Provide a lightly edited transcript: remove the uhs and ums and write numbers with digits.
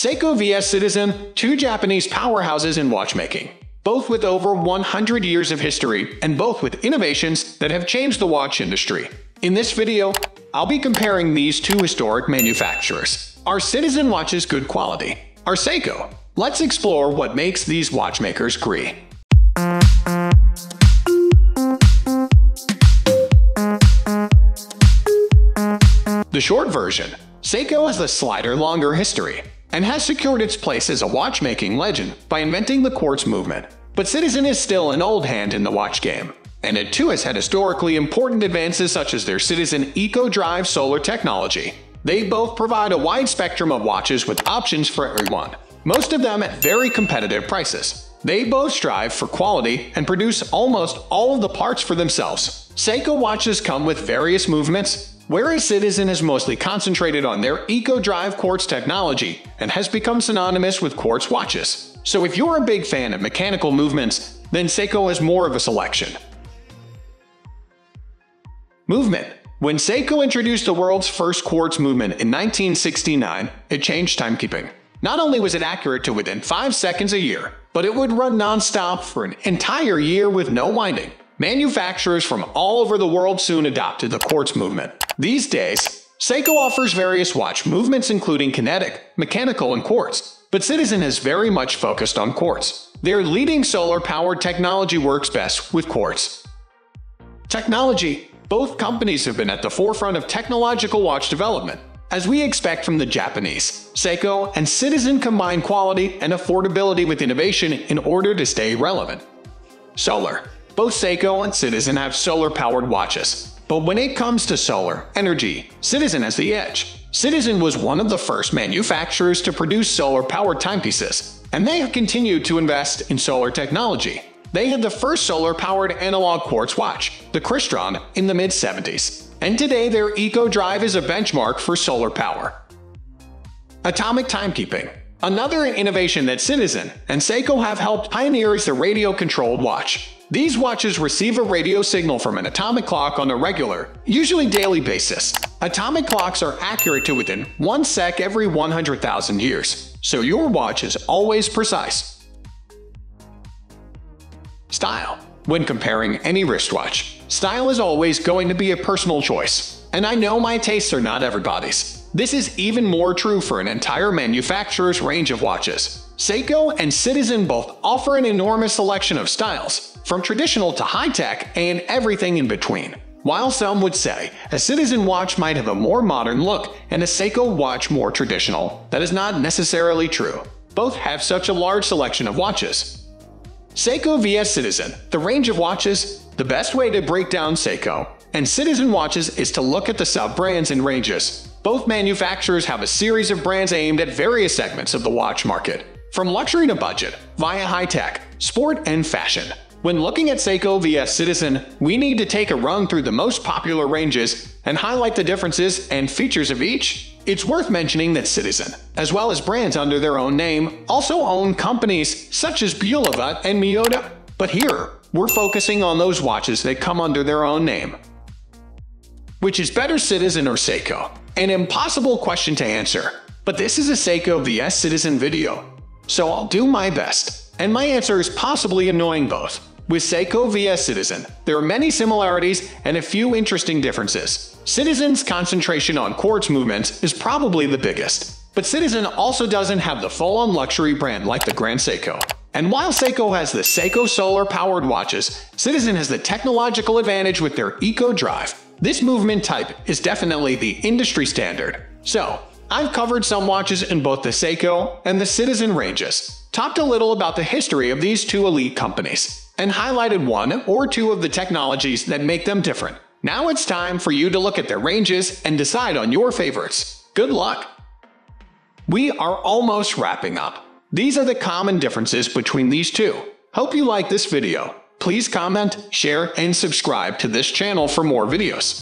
Seiko vs. Citizen, two Japanese powerhouses in watchmaking, both with over 100 years of history and both with innovations that have changed the watch industry. In this video, I'll be comparing these two historic manufacturers. Are Citizen watches good quality? Are Seiko? Let's explore what makes these watchmakers great. The short version, Seiko has a slighter longer history and has secured its place as a watchmaking legend by inventing the quartz movement. But Citizen is still an old hand in the watch game, and it too has had historically important advances such as their Citizen Eco-Drive solar technology. They both provide a wide spectrum of watches with options for everyone, most of them at very competitive prices. They both strive for quality and produce almost all of the parts for themselves. Seiko watches come with various movements, whereas Citizen has mostly concentrated on their Eco-Drive quartz technology and has become synonymous with quartz watches. So if you're a big fan of mechanical movements, then Seiko has more of a selection. Movement. When Seiko introduced the world's first quartz movement in 1969, it changed timekeeping. Not only was it accurate to within 5 seconds a year, but it would run non-stop for an entire year with no winding. Manufacturers from all over the world soon adopted the quartz movement. These days, Seiko offers various watch movements including kinetic, mechanical, and quartz, but Citizen has very much focused on quartz. Their leading solar-powered technology works best with quartz. Technology. Both companies have been at the forefront of technological watch development, as we expect from the Japanese. Seiko and Citizen combine quality and affordability with innovation in order to stay relevant. Solar. Both Seiko and Citizen have solar-powered watches, but when it comes to solar energy, Citizen has the edge. Citizen was one of the first manufacturers to produce solar-powered timepieces, and they have continued to invest in solar technology. They had the first solar-powered analog quartz watch, the Crystron, in the mid-70s, and today their Eco-Drive is a benchmark for solar power. Atomic timekeeping. Another innovation that Citizen and Seiko have helped pioneer is the radio-controlled watch. These watches receive a radio signal from an atomic clock on a regular, usually daily basis. Atomic clocks are accurate to within 1 sec every 100,000 years, so your watch is always precise. Style. When comparing any wristwatch, style is always going to be a personal choice, and I know my tastes are not everybody's. This is even more true for an entire manufacturer's range of watches. Seiko and Citizen both offer an enormous selection of styles, from traditional to high-tech and everything in between. While some would say a Citizen watch might have a more modern look and a Seiko watch more traditional, that is not necessarily true. Both have such a large selection of watches. Seiko vs. Citizen. The range of watches. The best way to break down Seiko and Citizen watches is to look at the sub-brands and ranges. Both manufacturers have a series of brands aimed at various segments of the watch market, from luxury to budget, via high-tech, sport, and fashion. When looking at Seiko vs. Citizen, we need to take a run through the most popular ranges and highlight the differences and features of each. It's worth mentioning that Citizen, as well as brands under their own name, also own companies such as Bulova and Miyota. But here, we're focusing on those watches that come under their own name. Which is better, Citizen or Seiko? An impossible question to answer, but this is a Seiko vs. Citizen video, so I'll do my best, and my answer is possibly annoying both. With Seiko vs. Citizen, there are many similarities and a few interesting differences. Citizen's concentration on quartz movements is probably the biggest, but Citizen also doesn't have the full-on luxury brand like the Grand Seiko. And while Seiko has the Seiko solar-powered watches, Citizen has the technological advantage with their Eco-Drive. This movement type is definitely the industry standard. So, I've covered some watches in both the Seiko and the Citizen ranges, talked a little about the history of these two elite companies, and highlighted one or two of the technologies that make them different. Now it's time for you to look at their ranges and decide on your favorites. Good luck! We are almost wrapping up. These are the common differences between these two. Hope you like this video. Please comment, share, and subscribe to this channel for more videos.